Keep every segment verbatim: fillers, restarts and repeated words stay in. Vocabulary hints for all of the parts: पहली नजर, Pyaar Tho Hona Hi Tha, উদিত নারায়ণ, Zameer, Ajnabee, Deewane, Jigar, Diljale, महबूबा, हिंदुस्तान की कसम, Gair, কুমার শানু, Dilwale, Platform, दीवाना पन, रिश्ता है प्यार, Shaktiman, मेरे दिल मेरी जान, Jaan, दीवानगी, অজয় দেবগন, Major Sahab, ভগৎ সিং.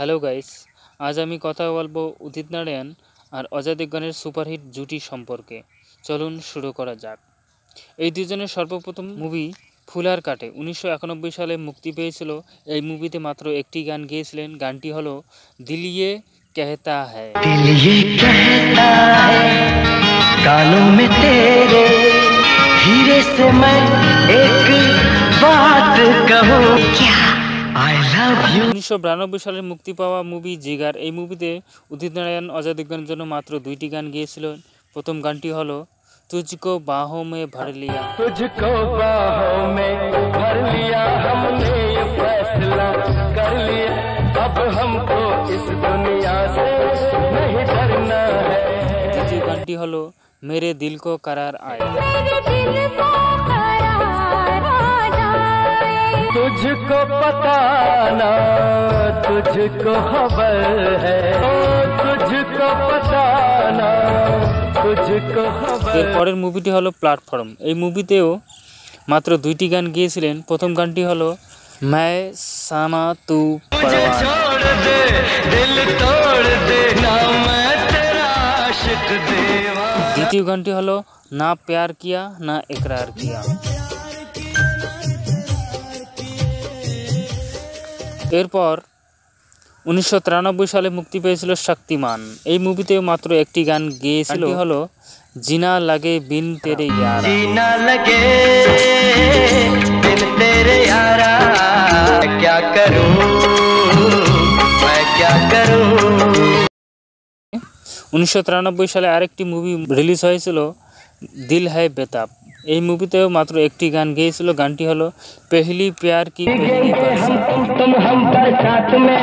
Hello guys, আজ আমি কথা বলবো উদিত নারায়ণ আর অজয় দেবগনের সুপারহিট জুটি সম্পর্কে। চলুন শুরু করা যাক। এই দুজনের সর্বপ্রথম মুভি ফুলার কাটে উনিশশো একানব্বই সালে মুক্তি পেয়েছিল। এই মুভিতে মাত্র একটি গান গেয়েছিলেন, গানটি হলো দিল ये कहता है। दिल ये कहता है कानों में तेरे, धीरे से मैं एक बात कहूं क्या I love you। উনিশশো বিরানব্বই সালে মুক্তি পাওয়া মুভি জিগার। এই মুভিতে উদিত নারায়ণ অজয় দেবগনের জন্য মাত্র দুইটি গান গেয়েছিলেন। প্রথম গানটি হলো तुझको बाहों में भर लिया, तुझको बाहों में भर लिया, हमने ये फैसला कर लिया, अब हमको इस दुनिया से नहीं डरना है। दूसरी गांटी हलो मेरे दिल को करार आया, तुझको पता ना तुझको खबर है, तुझको पता ना। পরের মুভিটি হলো প্ল্যাটফর্ম। এই মুভিতেও মাত্র দুইটি গান গেয়েছিলেন। প্রথম গানটি হলো मैं सामा तू परवाना, छोड़ दे दिल तोड़ दे ना मैं तेरा आशिक दीवाना। দ্বিতীয় গানটি হলো ना प्यार किया ना इकरार किया। এরপর উনিশশো তিরানব্বই সালে মুক্তি পেয়েছিল শক্তিমান। এই মুভিতেও মাত্র একটি গান গেয়েছিল, হলো জিনা লাগে বিন তেরে ইয়ারা, জিনা লাগে বিন তেরে ইয়ারা, ক্যা করু ক্যা করু। উনিশশো তিরানব্বই সালে আরেকটি মুভি রিলিজ হয়েছিল দিল है बेताब। এই মুভিতেও মাত্র একটি গান গেয়েছিল, গানটি হলো पहली प्यार की पहली बरसात। तुम हम बरसात में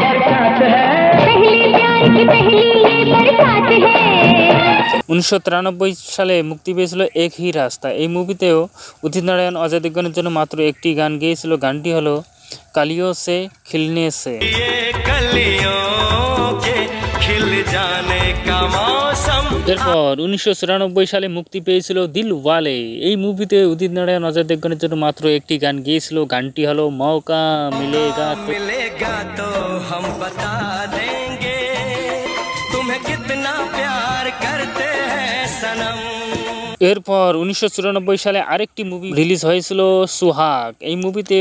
बरसात है, पहली प्यार की पहली ये बरसात है। উনিশশো তিরানব্বই সালে মুক্তি পেয়েছিল एक ही रास्ता। এই মুভিতেও উদিত নারায়ণ অজয় দেবগনের জন্য মাত্র একটি গান গেয়েছিল, গানটি হলো কালিও से खिलने से। এরপর উনিশশো চুরানব্বই সালে মুক্তি পেয়েছিল দিল ওয়ালে। এই মুভিতে উদিত নারায়ণ অজয় দেবগনের জন্য মাত্র একটি গান গেয়েছিল, গানটি হলো মৌকা মিলেগা মিলেগা তো हम बता देंगे तुम्हें कितना प्यार करते हैं सनम। এরপর উনিশশো চুরানব্বই সালে আরেকটি মুভি রিলিজ হয়েছিল সোহাগ। এই মুভিতে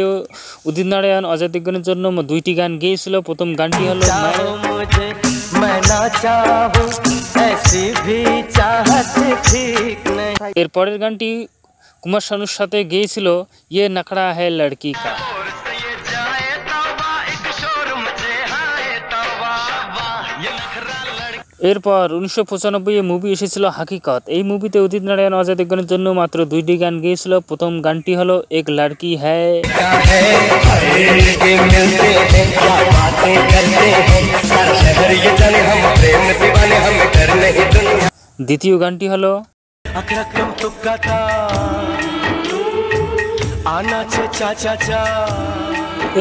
উদিত নারায়ণ অজয় দেবগনের জন্য দুইটি গান গেয়েছিল। প্রথম গানটি হলো এর পরের গানটি কুমার শানুর সাথে গেয়েছিল ये नखड़ा है लड़की का। এরপর উনিশশো পঁচানব্বই মুভি এসেছিল হकीकत। এই মুভিতে উদিত নারায়ণ অজয় দেবগনের জন্য মাত্র দুইটি গান গেয়েছিল। প্রথম গানটি হলো এক লড়কি হ্যায়, দ্বিতীয় গানটি হলো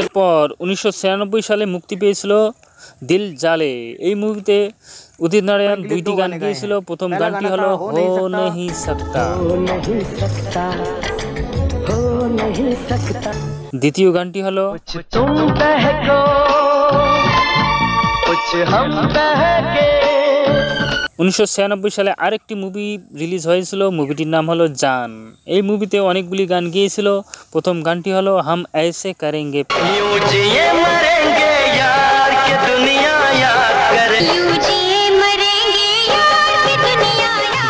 এরপর উনিশশো ছিয়ানব্বই সালে মুক্তি পেয়েছিল দিল জালে। এই মুভিতে উদিত নারায়ণ দুইটি গান গেয়েছিল। প্রথম গানটি হলো হো नहीं सकता, দ্বিতীয় গানটি হলো উনিশশো ছিয়ানব্বই সালে আরেকটি মুভি রিলিজ হয়েছিল, মুভিটির নাম হলো জান। এই মুভিতে অনেকগুলি গান গেয়েছিল। প্রথম গানটি হলো हम ऐसे करेंगे,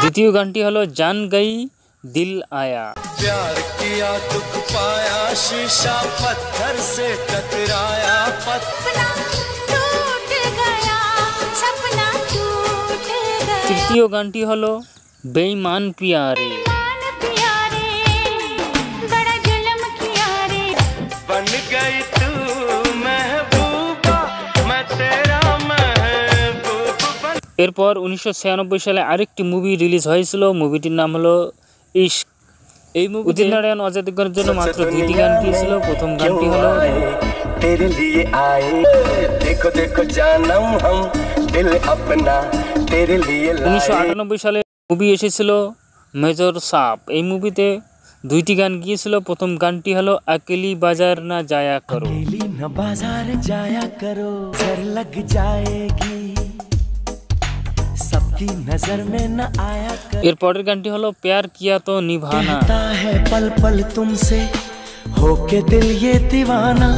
দ্বিতীয় গানটি হলো জান গই দিল আয়া, प्यार किया दुख पाया, शीशा पत्थर से टकराया, सपना टूट गया, सपना टूट गया। তৃতীয় গানটি হলো বেঈমান পিয়ারে, बड़ा जुल्म किया रे, बन गई तू महबूबा, मैं तेरा महबूबा। এরপর উনিশশো ছিয়ানব্বই সালে আরেকটি মুভি রিলিজ হয়েছিল, মুভিটির নাম হলো ইশক। এই মুভি উদিত নারায়ণ অজয় দেবগনের জন্য মাত্র দুইটি গান গেয়েছিল। প্রথম গানটি হলো तेरे लिए आए, देखो देखो जानम हम दिल अपना तेरे लिए। উনিশশো আটানব্বই সালে মুভি এসেছিল মেজর সাপ। এই মুভিতে দুইটি গান গিয়েছিল। প্রথম গানটি হলো अकेली बाजार ना जाया करो, अकेली ना बाजार जाया करो, डर लग जाएगी, सबकी नजर में ना आया करो। এরপরের গানটি হলো प्यार किया तो निभाना, कहता है पल पल तुमसे होके दिल ये दीवाना,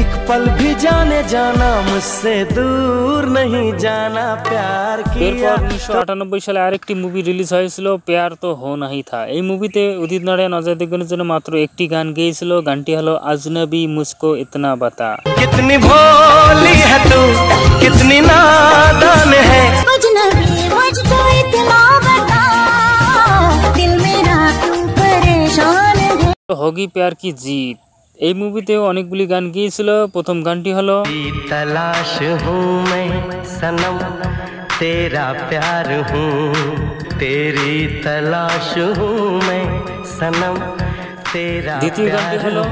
एक पल भी जाने जाना मुझसे दूर नहीं जाना, प्यार किया। उन्नीस सौ अट्ठानबे সালে আরেকটি মুভি রিলিজ হয়েছিল প্যার তো হো নাহি থা। এই মুভিতে উদিত নারায়ণ অজয় দেবগনের জন্য মাত্র একটি গান গেয়েছিল। গানটি হলো আজনবী মুঝকো ইতনা বাতা, कितनी भोली है तू कितनी नादान है, अजनबी मुझको इतना बता, दिल मेरा तू परेशान है। होगी प्यार की जीत এই মুভিতেও অনেকগুলি গান গিয়েছিল। প্রথম গানটি হলো तलाश हूं मैं सनम तेरा प्यार हूं, तेरी तलाश हूं मैं सनम तेरा। দ্বিতীয় গানটি হলো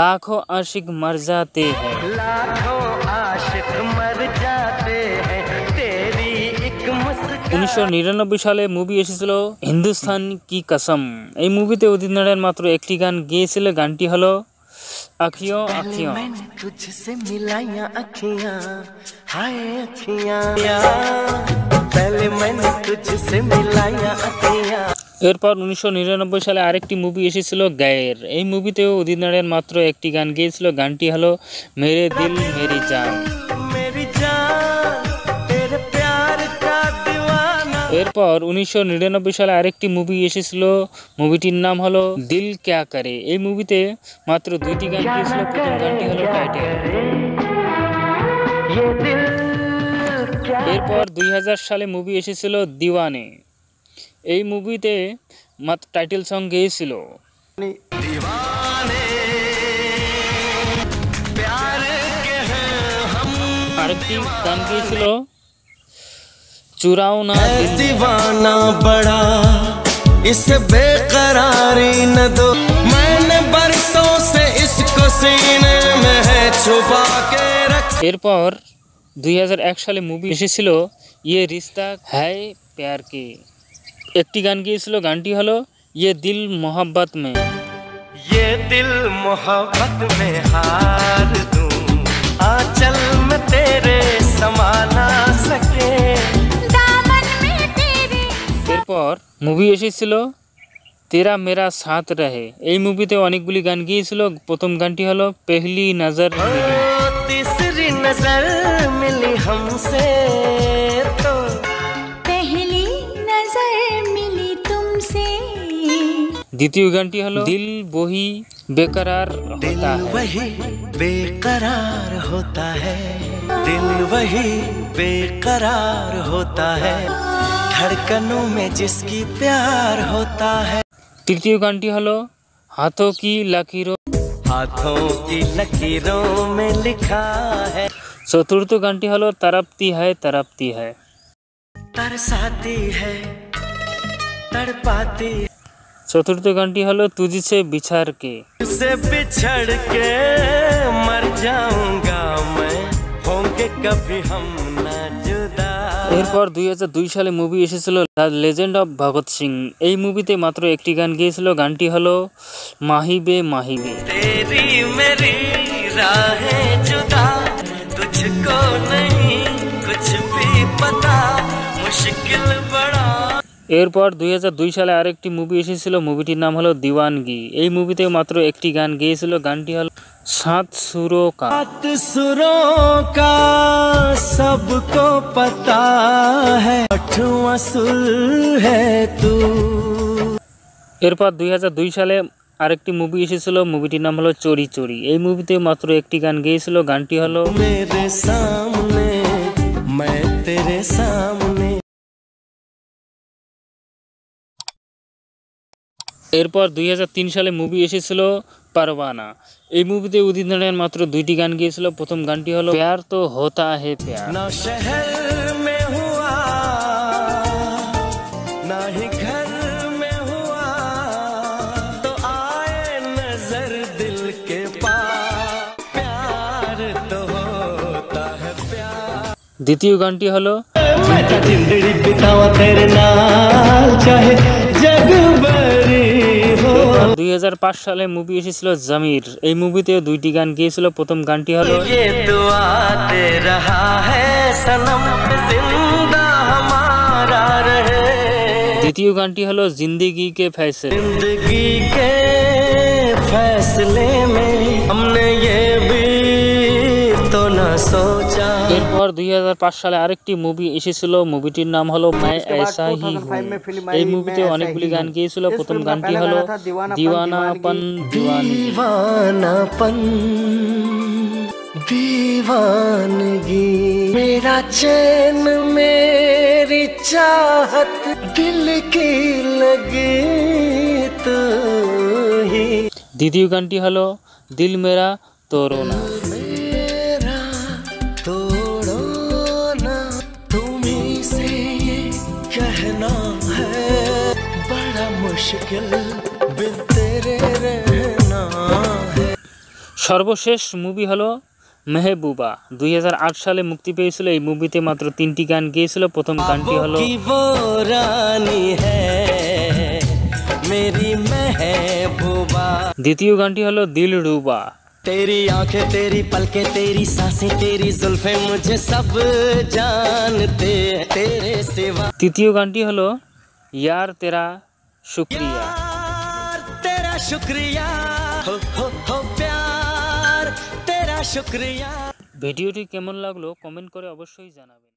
लाखों आशिक मर जाते हैं, लाखों आशिक मर जाते हैं तेरी एक मुस्कान। उन्नीस सौ निन्यानबे সালে মুভি এসেছিল हिंदुस्तान की कसम। এই মুভিতে উদিত নারায়ণ মাত্র একটি গান গেয়েছিল। গানটি হলো अखियों अखियों तुझसे मिलाया अखियां, हाय अखियां, पहले मैंने तुझसे मिलाया अखियां। এরপর উনিশশো নিরানব্বই সালে আরেকটি মুভি এসেছিল গায়ের। এই মুভিতেও উদিত নারায়ণ মাত্র একটি গান গেয়েছিল। গানটি হলো मेरे दिल मेरी जान। এরপর উনিশশো নিরানব্বই সালে আরেকটি মুভি এসেছিল, মুভিটির নাম হলো দিল ক্যা করে। এই মুভিতে মাত্র দুইটি গান গিয়েছিল। প্রথম গানটি হলো টাইটেল। এরপর দুই হাজার সালে মুভি এসেছিল দিওয়ানে। এই মুভিতে মাত্র টাইটেল সং গেয়েছিল। আরেকটি গান গিয়েছিল चुराओ ना दीवाना बड़ा, इसे बेकरारी न दो, मैंने बरसों से इसको सीने में है छुपा के रख। এরপর দুই হাজার এক সালে মুভি এসেছিল ये रिश्ता है प्यार के। একটি গান গিয়েছিল। গানটি হলো ये दिल मोहब्बत में, ये दिल मोहब्बत में हार दूं, आंचल में तेरे समा ना सके। এরপর মুভি এসেছিল तेरा मेरा साथ रहे। এই মুভিতে অনেকগুলি গান গিয়েছিল। প্রথম গানটি হলো पहली नजर, तीसरी नजर मिली हमसे तो, पहली नजर मिली तुमसे। দ্বিতীয় গানটি হলো दिल वही बेकरार होता है, वही बेकरार होता है, दिल वही बेकरार होता है, धड़कनों में जिसकी प्यार होता है। तृतीय गानटी हलो हाथों की लकीरों, हाथों की लकीरों में लिखा है। चतुर्थ गानटी हलो तरपती है तरपती है, तरसाती है तड़पाती। चतुर्थ गानटी हलो तुझसे बिछड़ के, तुझसे बिछड़ के मर जाऊंगा मैं, होंगे कभी हम ना जुदा। এরপর দুই হাজার দুই সালে মুভি এসেছিল the legend of ভগৎ সিং। এই মুভিতে মাত্র একটি গান গিয়েছিল। গানটি হলো মাহিবে মাহিবে। এরপর দুই হাজার দুই সালে আরেকটি মুভি এসেছিল, মুভিটির নাম হলো দীওয়ানগি। এই মুভিতে মাত্র একটি গান গেয়েছিল। গানটি হলো सात सुरों का, सात सुरों का सबको पता है, आठवां सुर है तू। এরপর দুই হাজার দুই সালে আরেকটি মুভি এসেছিল, মুভিটির নাম হলো চোরি চোরি। এই মুভিতে মাত্র একটি গান গেয়েছিল। গানটি হলো मेरे सामने मैं तेरे सामने। এরপর দুই হাজার তিন সালে মুভি এসেছিল परवाना। এই মুভিতে উদিত নারায়ণ মাত্র দুইটি গান গিয়েছিল। প্রথম গানটি হলো प्यार तो होता है प्यार, ना शहर में हुआ ना ही घर में हुआ, तो आए नजर दिल के पास, प्यार तो होता है प्यार। দ্বিতীয় গানটি হলো मैं तो जिंदगी बितावा तेरे नाल, चाहे जग भरी हो। দুই হাজার পাঁচ সালে মুভি এসেছিল জমির। এই মুভিতেও দুইটি গান গিয়েছিল। প্রথম গানটি হলো দ্বিতীয় গানটি হলো জিন্দেগি কে ফয়সলে। জিন্দেগি কে ফয়সলে মে हमने ये भी तो ना सोचा। এরপর দুই হাজার পাঁচ সালে আরেকটি মুভি এসেছিল, মুভিটির নাম হলো मैं ऐसा ही हूं। এই মুভিতে অনেকগুলি গান গিয়েছিল। প্রথম গানটি হলো दीवाना पन दीवानगी मेरा चैन मेरी चाहत दिल की लगी तू ही। দ্বিতীয় গানটি হলো দিল মেরা তোড়ো না। সর্বশেষ মুভি হলো মেহবুবা। দুই হাজার আট সালে মুক্তি পেয়েছিল। এই মুভিতে মাত্র তিনটি গান গিয়েছিল। প্রথম গানটি হলো দ্বিতীয় গানটি হলো দিল রুবা। तेरी आंखें तेरी पलकें तेरी सांसें तेरी जुल्फें मुझे सब जानते हैं तेरे सिवा। तृतीय गानटी हलो यार तेरा शुक्रिया यार तेरा शुक्रिया हो हो हो प्यार तेरा शुक्रिया। ভিডিওটি কেমন লাগলো কমেন্ট করে অবশ্যই জানাবেন।